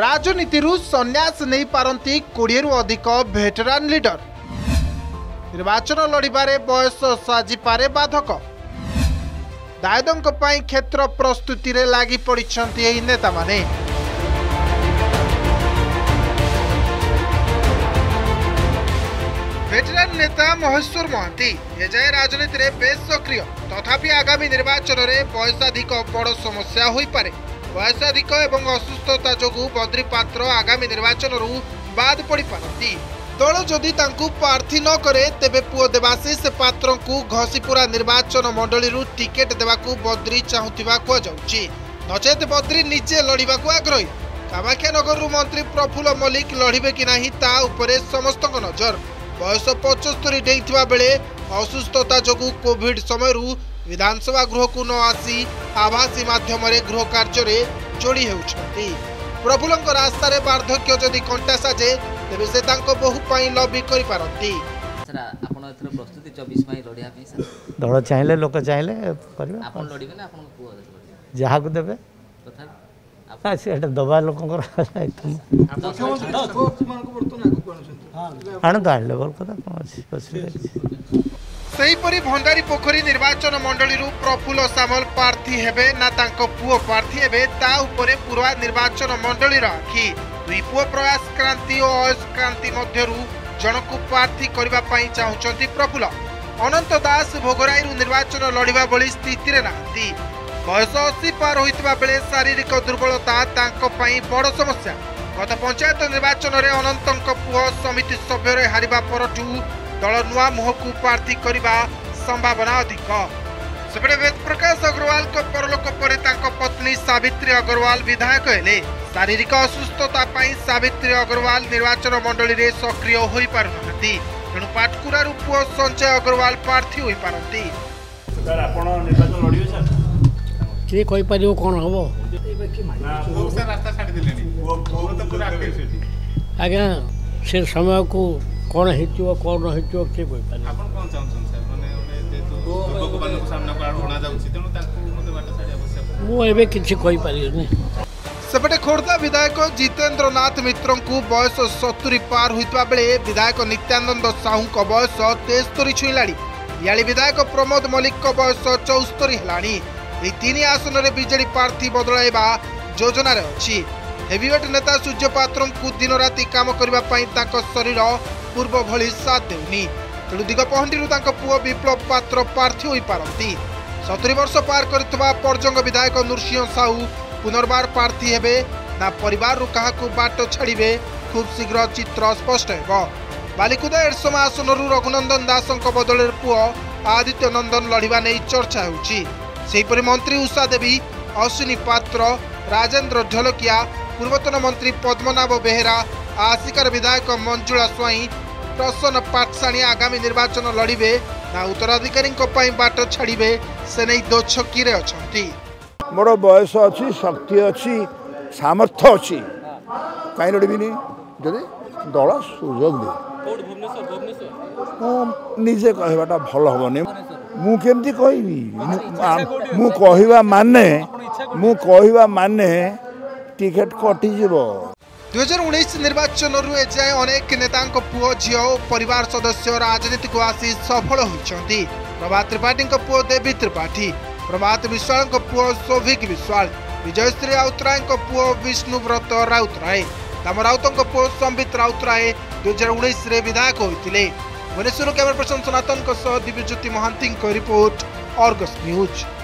राजनीति संन्यास नहीं पारती 20 अधिक भेटेरान लीडर निर्वाचन लड़वे बयस साजिपे बाधक दायदों क्षेत्र प्रस्तुति लगी पड़ी नेता माने। भेटेरान नेता महेश्वर महांती एजाए राजनीति में बेस सक्रिय तथापि आगामी निर्वाचन में बयसाधिक बड़ समस्या हो पारे। बयसाधिक एवं असुस्थता जोगु बद्री पात्र आगामी निर्वाचन बाद पड़ी पारती। दल जदि प्रार्थी न करे तेबे पुओ देवाशीष पात्र को घसीपुरा निर्वाचन मंडली टिकेट देवाकू बद्री चाहूतिबा कुहाजाउछि। नचेत बद्री निजे लड़ाकू आग्रही। कामाख्यानगर मंत्री प्रफुल्ल मल्लिक लड़े कि नहीं ता उपरे समस्तक नजर। बयस 75 डेइथिबा बेले असुस्थता जोगु कोविड समय विधानसभा गृह को न आसी आभासी माध्यम गृह कार्य रे जोड़ी होउछंती। प्रफुल्ल रास्तार वार्धक्य जदि कंटा साजे तेबे से बहुपाई लबी कर पारती। प्रस्तुति 24 मई लड़िया दल चाहिए लोक चाहिए जहाँ को देवे दबा लोक भंडारी पोखरी निर्वाचन मंडली प्रफुल्ल सामल प्रार्थी हेबे ना तांको पुओ प्रार्थी हेबे ता उपरे पूर्वा निर्वाचन मंडली आखि। दुई पुओ प्रयास क्रांति और अयस क्रांति मध्यरु जनकु प्रार्थी करबा पई चाहुचंती प्रफुल्ल। अनंत दास भोगराई निर्वाचन लड़िबा बली स्थिति रे नांती। बयस 80 पार होता बेले शारीरिक दुर्बलता बड़ समस्या। गत पंचायत निर्वाचन में अनंत पुह समिति सभ्य हारिबा परठू दल नुआ मुहकू प्रार्थी करने संभावना अधिक। सेपटे वेद प्रकाश अग्रवाल परलोक पर पत्नी सावित्री अग्रवाल विधायक हेले। शारीरिक असुस्थता सावित्री अग्रवाल निर्वाचन मंडली में सक्रिय हो पारना तेणु पाटकुरा पुह संजय अग्रवाल प्रार्थी हो पारती। ये कोई पर कौन हम आज्ञा से समय को कौन हो कौन हो किए मुझे किसी सेपटे। खोर्धा विधायक जितेंद्र नाथ मित्र को बयस 70 पार होता बेले विधायक नित्यानंद साहू बयस 73 छुईला। याली विधायक प्रमोद मल्लिक बयस 74 है। तीन आसन में बीजेपी प्रार्थी बदलवा योजन अच्छी। हेवीवेट नेता सूर्य पात्र को दिन राति काम करने शरीर पूर्व भली साथ देउनी तेणु दिगपहंडी पुओ विप्लव पात्र प्रार्थी हो पारती। 70 वर्ष पार कर पर्जंग विधायक नृसिंह साहू पुनर्बार प्रार्थी हेबे ना परिवार क्या बाट छाड़े खूब शीघ्र चित्र स्पष्ट हो। बालिकुदा एडसमा आसन रघुनंदन दास बदल पुओ आदित्य नंदन लड़वा नहीं चर्चा होउछि। सेहिपरि मंत्री उषा देवी अश्विनी पात्र राजेन्द्र ढोलकिया पूर्वतन मंत्री पद्मनाभ बेहेरा आशिकार विधायक मंजुला स्वाई प्रसन्न पाठसाणी आगामी निर्वाचन लड़े ना उत्तराधिकारी बाट छाड़े से नहीं दोछकी अच्छा। मोर बयस अच्छी शक्ति अच्छी सामर्थ्य अच्छी कहीं लड़बी दल सुजोग दे निजे कहवाटा भल हेनी मुझे कहवा माने टिकेट कटि 2019 निर्वाचन एजाए अनेक नेता पुओ झी और परिवार सदस्य राजनीति को आसी सफल होती। प्रभात त्रिपाठी पुओ देवी त्रिपाठी प्रभात विश्वाल पुओ सौभिक विश्वाल विजयश्री राउतराय पुओ विष्णुव्रत राउतराय दाम राउत पुओ संबित राउतराय 2019 विधायक होते। Bhubaneswar camera person Sanatan Dibyajyoti Mahanti report Argus news.